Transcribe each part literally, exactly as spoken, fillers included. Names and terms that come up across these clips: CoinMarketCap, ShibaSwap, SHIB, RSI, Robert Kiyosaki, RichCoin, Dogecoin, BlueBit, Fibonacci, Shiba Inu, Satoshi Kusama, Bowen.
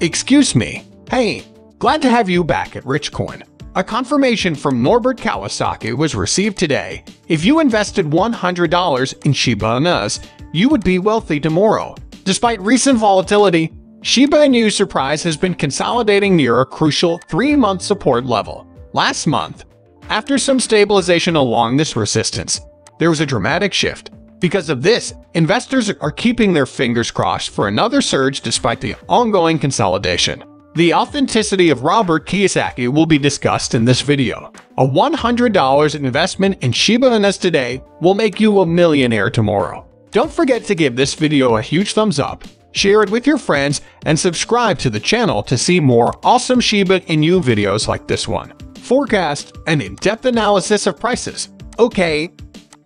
Excuse me. Hey, glad to have you back at RichCoin. A confirmation from Robert Kiyosaki was received today. If you invested one hundred dollars in Shiba Inus, you would be wealthy tomorrow. Despite recent volatility, Shiba Inu surprise has been consolidating near a crucial three-month support level. Last month, after some stabilization along this resistance, there was a dramatic shift. Because of this, investors are keeping their fingers crossed for another surge despite the ongoing consolidation. The authenticity of Robert Kiyosaki will be discussed in this video. A one hundred dollar investment in Shiba Inus today will make you a millionaire tomorrow. Don't forget to give this video a huge thumbs up, share it with your friends, and subscribe to the channel to see more awesome Shiba Inu videos like this one. Forecast and in-depth analysis of prices. Okay,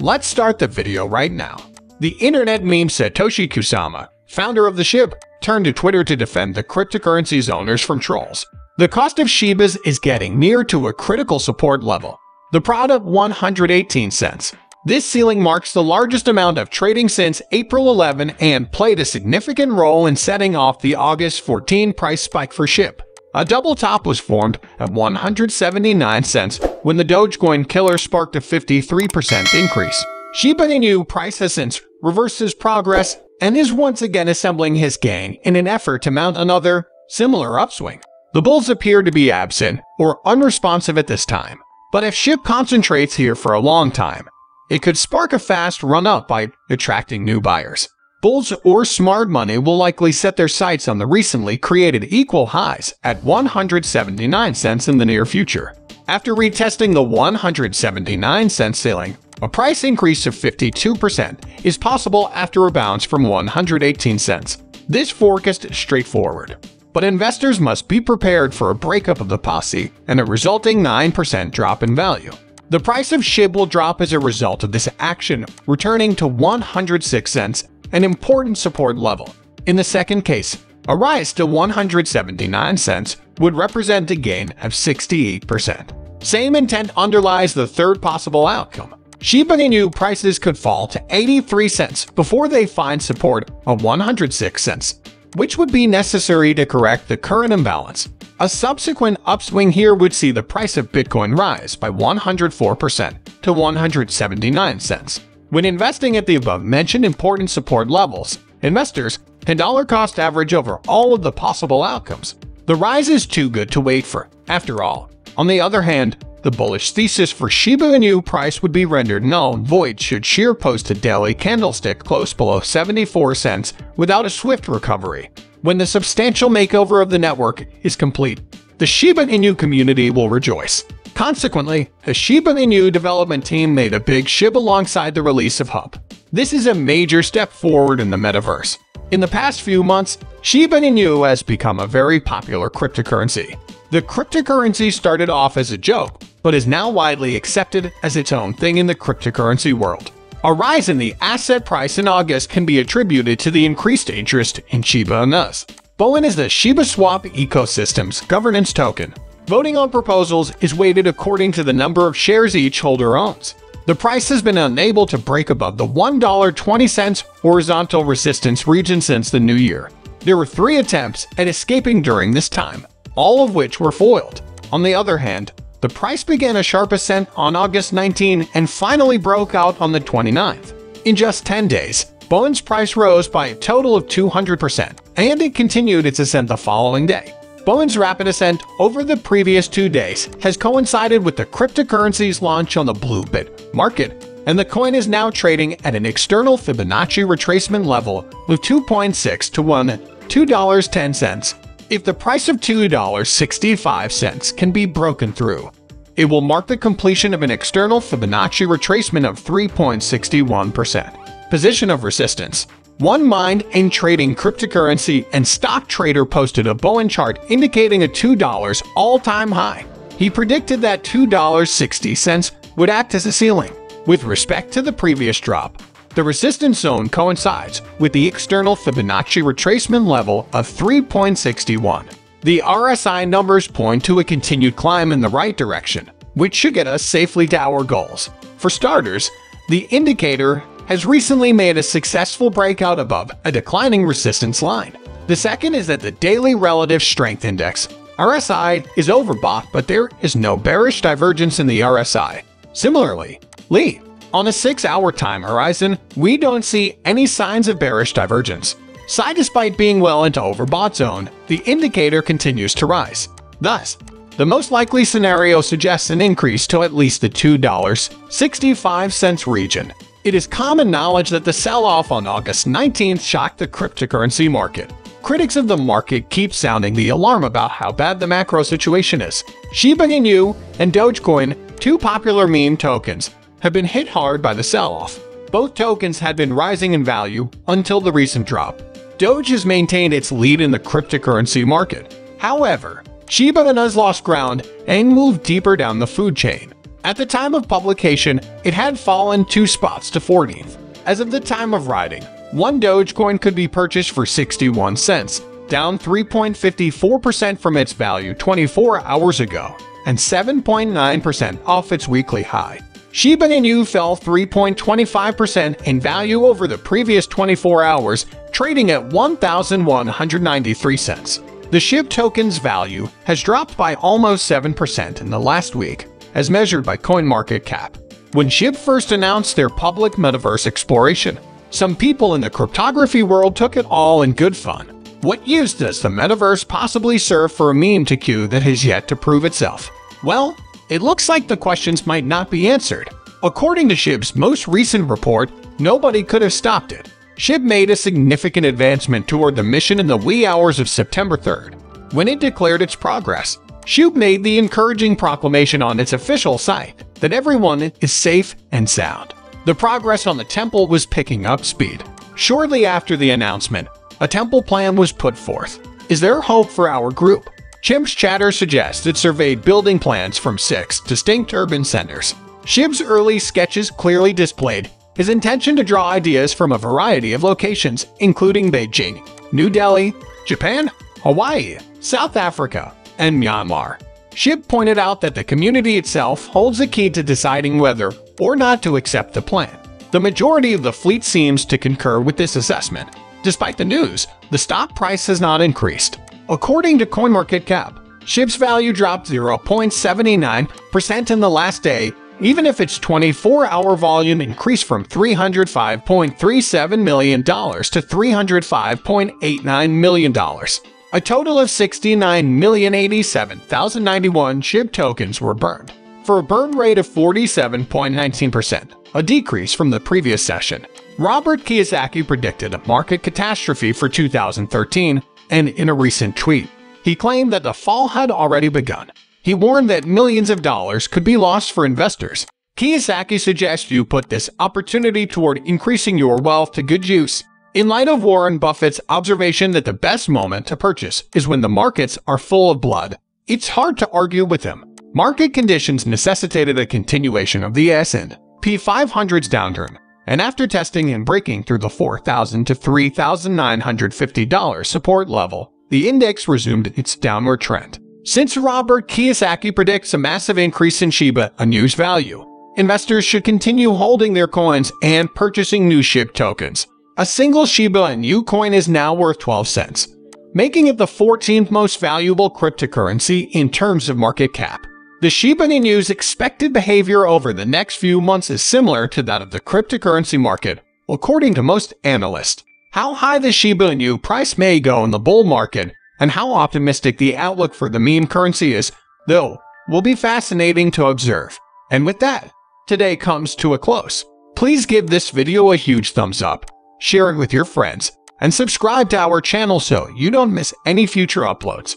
let's start the video right now. The internet meme Satoshi Kusama, founder of the S H I B, turned to Twitter to defend the cryptocurrency's owners from trolls. The cost of Shibas is getting near to a critical support level. The P R O of one hundred eighteen cents. This ceiling marks the largest amount of trading since April eleventh and played a significant role in setting off the August fourteenth price spike for S H I B. A double top was formed at one hundred seventy-nine cents when the Dogecoin killer sparked a fifty-three percent increase. Shiba Inu price has since reversed his progress and is once again assembling his gang in an effort to mount another, similar upswing. The bulls appear to be absent or unresponsive at this time, but if S H I B concentrates here for a long time, it could spark a fast run-up by attracting new buyers. Bulls or smart money will likely set their sights on the recently created equal highs at one hundred seventy-nine cents in the near future. After retesting the one hundred seventy-nine cent ceiling, a price increase of fifty-two percent is possible after a bounce from one hundred eighteen cents. This forecast is straightforward, but investors must be prepared for a breakup of the posse and a resulting nine percent drop in value. The price of S H I B will drop as a result of this action, returning to one hundred six cents. An important support level. In the second case, a rise to one hundred seventy-nine cents would represent a gain of sixty-eight percent. Same intent underlies the third possible outcome. Shiba Inu prices could fall to eighty-three cents before they find support of one hundred six cents, which would be necessary to correct the current imbalance. A subsequent upswing here would see the price of Bitcoin rise by one hundred four percent to one hundred seventy-nine cents. When investing at the above-mentioned important support levels, investors can dollar-cost average over all of the possible outcomes. The rise is too good to wait for, after all. On the other hand, the bullish thesis for Shiba Inu price would be rendered null and void should S H I B post a daily candlestick close below seventy-four cents without a swift recovery. When the substantial makeover of the network is complete, the Shiba Inu community will rejoice. Consequently, the Shiba Inu development team made a big S H I B alongside the release of Hub. This is a major step forward in the metaverse. In the past few months, Shiba Inu has become a very popular cryptocurrency. The cryptocurrency started off as a joke, but is now widely accepted as its own thing in the cryptocurrency world. A rise in the asset price in August can be attributed to the increased interest in Shiba Inus. Bowen is the ShibaSwap ecosystem's governance token. Voting on proposals is weighted according to the number of shares each holder owns. The price has been unable to break above the one dollar and twenty cents horizontal resistance region since the new year. There were three attempts at escaping during this time, all of which were foiled. On the other hand, the price began a sharp ascent on August nineteenth and finally broke out on the twenty-ninth. In just ten days, Bowen's price rose by a total of two hundred percent, and it continued its ascent the following day. Bowen's rapid ascent over the previous two days has coincided with the cryptocurrency's launch on the BlueBit market, and the coin is now trading at an external Fibonacci retracement level of two point six to one, two dollars and ten cents. If the price of two dollars and sixty-five cents can be broken through, it will mark the completion of an external Fibonacci retracement of three point six one percent. Position of resistance. One mind in trading cryptocurrency and stock trader posted a Bowen chart indicating a two dollar all-time high. He predicted that two dollars and sixty cents would act as a ceiling. With respect to the previous drop, the resistance zone coincides with the external Fibonacci retracement level of three point six one. The R S I numbers point to a continued climb in the right direction, which should get us safely to our goals. For starters, the indicator has recently made a successful breakout above a declining resistance line. The second is that the daily relative strength index, R S I, is overbought, but there is no bearish divergence in the R S I. Similarly, L E, on a six hour time horizon, we don't see any signs of bearish divergence. Psi, despite being well into overbought zone, the indicator continues to rise. Thus, the most likely scenario suggests an increase to at least the two dollars and sixty-five cents region. It is common knowledge that the sell-off on August nineteenth shocked the cryptocurrency market. Critics of the market keep sounding the alarm about how bad the macro situation is. Shiba Inu and Dogecoin, two popular meme tokens, have been hit hard by the sell-off. Both tokens had been rising in value until the recent drop. Doge has maintained its lead in the cryptocurrency market. However, Shiba Inu's lost ground and moved deeper down the food chain. At the time of publication, it had fallen two spots to fourteenth. As of the time of writing, one Dogecoin could be purchased for sixty-one cents, down three point five four percent from its value twenty-four hours ago, and seven point nine percent off its weekly high. Shiba Inu fell three point two five percent in value over the previous twenty-four hours, trading at one thousand one hundred ninety-three cents. The S H I B token's value has dropped by almost seven percent in the last week, as measured by CoinMarketCap. When S H I B first announced their public metaverse exploration, some people in the cryptography world took it all in good fun. What use does the metaverse possibly serve for a meme to Q that has yet to prove itself? Well, it looks like the questions might not be answered. According to S H I B's most recent report, nobody could have stopped it. S H I B made a significant advancement toward the mission in the wee hours of September third. When it declared its progress, S H I B made the encouraging proclamation on its official site that everyone is safe and sound. The progress on the temple was picking up speed. Shortly after the announcement, a temple plan was put forth. Is there hope for our group? Chimp's chatter suggests it surveyed building plans from six distinct urban centers. S H I B's early sketches clearly displayed his intention to draw ideas from a variety of locations, including Beijing, New Delhi, Japan, Hawaii, South Africa, and Myanmar. S H I B pointed out that the community itself holds the key to deciding whether or not to accept the plan. The majority of the fleet seems to concur with this assessment. Despite the news, the stock price has not increased. According to CoinMarketCap, S H I B's value dropped zero point seven nine percent in the last day, even if its twenty-four hour volume increased from three hundred five point three seven million dollars to three hundred five point eight nine million dollars. A total of sixty-nine million eighty-seven thousand ninety-one S H I B tokens were burned, for a burn rate of forty-seven point one nine percent, a decrease from the previous session. Robert Kiyosaki predicted a market catastrophe for two thousand thirteen, and in a recent tweet, he claimed that the fall had already begun. He warned that millions of dollars could be lost for investors. Kiyosaki suggests you put this opportunity toward increasing your wealth to good use, in light of Warren Buffett's observation that the best moment to purchase is when the markets are full of blood. It's hard to argue with him. Market conditions necessitated a continuation of the S and P five hundred's downturn, and after testing and breaking through the four thousand dollars to three thousand nine hundred fifty dollars support level, the index resumed its downward trend. Since Robert Kiyosaki predicts a massive increase in Shiba Inu's value, investors should continue holding their coins and purchasing new S H I B tokens. A single Shiba Inu coin is now worth twelve cents, making it the fourteenth most valuable cryptocurrency in terms of market cap. The Shiba Inu's expected behavior over the next few months is similar to that of the cryptocurrency market, according to most analysts. How high the Shiba Inu price may go in the bull market and how optimistic the outlook for the meme currency is, though, will be fascinating to observe. And with that, today comes to a close. Please give this video a huge thumbs up, share it with your friends, and subscribe to our channel so you don't miss any future uploads.